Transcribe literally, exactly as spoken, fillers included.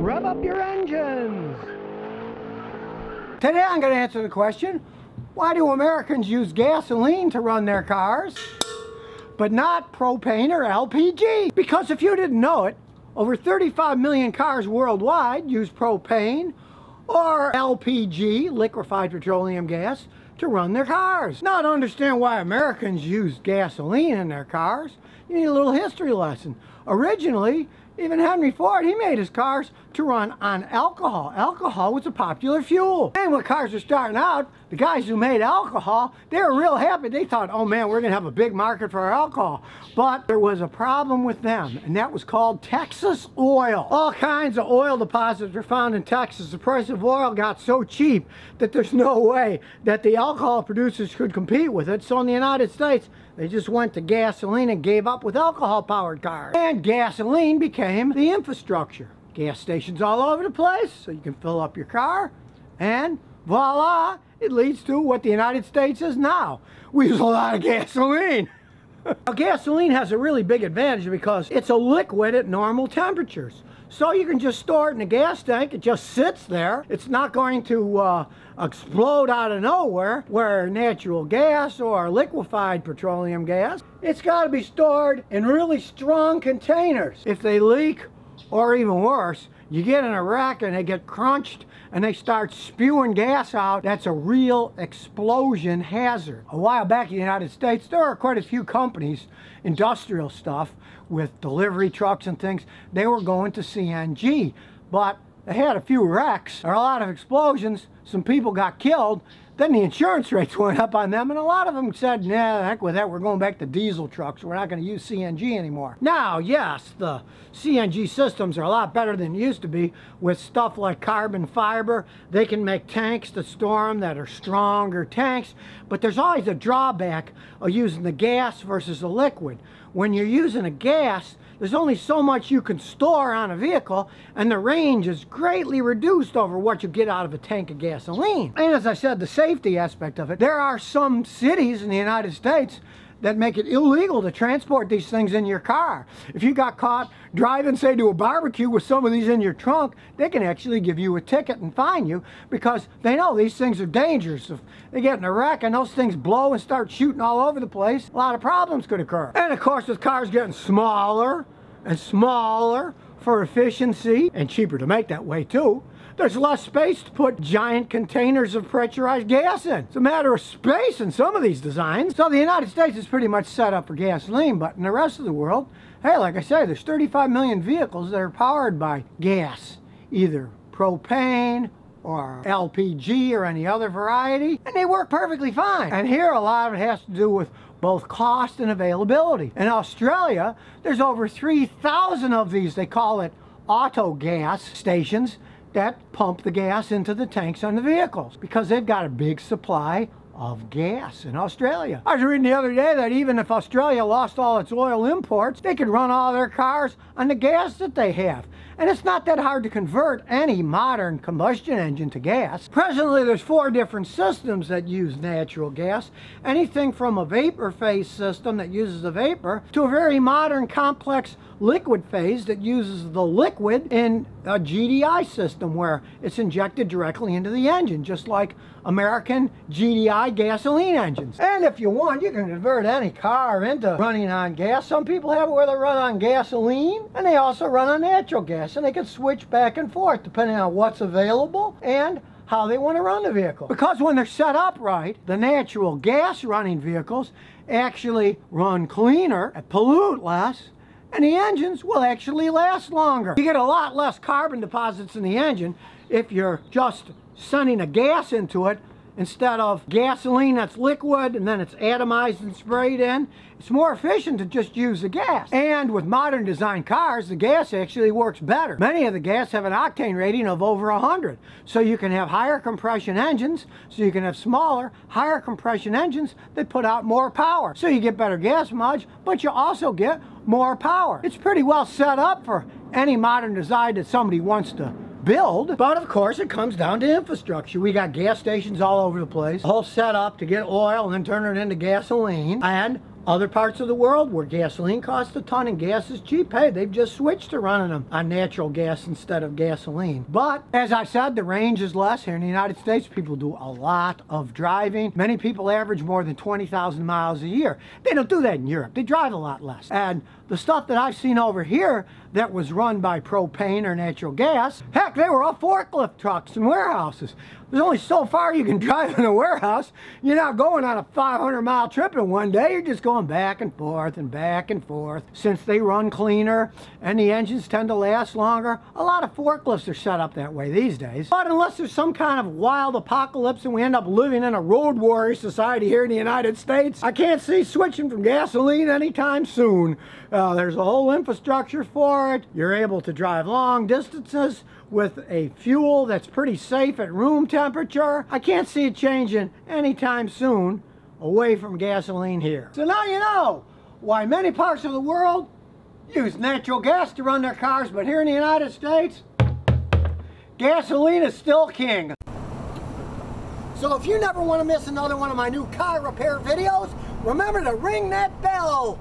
Rev up your engines! Today I'm going to answer the question, why do Americans use gasoline to run their cars, but not propane or L P G? Because if you didn't know it, over thirty-five million cars worldwide use propane or L P G, liquefied petroleum gas, to run their cars. Now to understand why Americans use gasoline in their cars, you need a little history lesson. Originally, even Henry Ford, he made his cars to run on alcohol. Alcohol was a popular fuel. And when cars were starting out, the guys who made alcohol, they were real happy. They thought, oh man, we're gonna have a big market for our alcohol. But there was a problem with them, and that was called Texas oil. All kinds of oil deposits were found in Texas. The price of oil got so cheap that there's no way that the alcohol producers could compete with it. So in the United States, they just went to gasoline and gave up with alcohol-powered cars. And gasoline became the infrastructure. Gas stations all over the place, so you can fill up your car, and voila, it leads to what the United States is now. We use a lot of gasoline. Now, gasoline has a really big advantage because it's a liquid at normal temperatures. So you can just store it in a gas tank, it just sits there. It's not going to uh, explode out of nowhere, where natural gas or liquefied petroleum gas, it's got to be stored in really strong containers. If they leak, or even worse, you get in a wreck and they get crunched and they start spewing gas out, that's a real explosion hazard. A while back in the United States, there are quite a few companies, industrial stuff, with delivery trucks and things, they were going to C N G, but they had a few wrecks, or a lot of explosions, some people got killed, then the insurance rates went up on them, and a lot of them said, nah, heck with that, we're going back to diesel trucks, we're not going to use C N G anymore. Now, yes, the C N G systems are a lot better than it used to be with stuff like carbon fiber. They can make tanks to store them that are stronger tanks, but there's always a drawback of using the gas versus the liquid. When you're using a gas, there's only so much you can store on a vehicle, and the range is greatly reduced over what you get out of a tank of gasoline. And as I said, the safety aspect of it, there are some cities in the United States that make it illegal to transport these things in your car. If you got caught driving, say, to a barbecue with some of these in your trunk, they can actually give you a ticket and fine you because they know these things are dangerous. If they get in a wreck and those things blow and start shooting all over the place, a lot of problems could occur. And of course, with cars getting smaller and smaller for efficiency, and cheaper to make that way too, there's less space to put giant containers of pressurized gas in. It's a matter of space in some of these designs. So the United States is pretty much set up for gasoline, but in the rest of the world, hey, like I say, there's thirty-five million vehicles that are powered by gas, either propane or L P G or any other variety, and they work perfectly fine. And here a lot of it has to do with both cost and availability. In Australia, there's over three thousand of these, they call it auto gas stations, that pump the gas into the tanks on the vehicles because they've got a big supply of gas in Australia. I was reading the other day that even if Australia lost all its oil imports, they could run all their cars on the gas that they have. And it's not that hard to convert any modern combustion engine to gas. Presently, there's four different systems that use natural gas. Anything from a vapor phase system that uses the vapor to a very modern complex liquid phase that uses the liquid in a G D I system where it's injected directly into the engine, just like American G D I gasoline engines. And if you want, you can convert any car into running on gas. Some people have it where they run on gasoline and they also run on natural gas. And they can switch back and forth depending on what's available and how they want to run the vehicle. Because when they're set up right, the natural gas running vehicles actually run cleaner and pollute less, and the engines will actually last longer. You get a lot less carbon deposits in the engine if you're just sending a gas into it instead of gasoline that's liquid and then it's atomized and sprayed in. It's more efficient to just use the gas. And with modern design cars, the gas actually works better. Many of the gas have an octane rating of over one hundred. So you can have higher compression engines, so you can have smaller, higher compression engines that put out more power. So you get better gas mileage, but you also get more power. It's pretty well set up for any modern design that somebody wants to build, but of course it comes down to infrastructure. We got gas stations all over the place, a whole setup to get oil and then turn it into gasoline, and Other parts of the world where gasoline costs a ton and gas is cheap, hey, they've just switched to running them on natural gas instead of gasoline. But as I said, the range is less. Here in the United States, people do a lot of driving. Many people average more than twenty thousand miles a year. They don't do that in Europe. They drive a lot less. And the stuff that I've seen over here that was run by propane or natural gas, heck, they were all forklift trucks and warehouses. There's only so far you can drive in a warehouse. You're not going on a five hundred mile trip in one day. You're just going back and forth and back and forth. Since they run cleaner and the engines tend to last longer, a lot of forklifts are set up that way these days. But unless there's some kind of wild apocalypse and we end up living in a road warrior society here in the United States, I can't see switching from gasoline anytime soon. Uh, there's a whole infrastructure for it. You're able to drive long distances with a fuel that's pretty safe at room temperature. I can't see it changing anytime soon away from gasoline here. So now you know why many parts of the world use natural gas to run their cars, but here in the United States, gasoline is still king. So if you never want to miss another one of my new car repair videos, remember to ring that bell.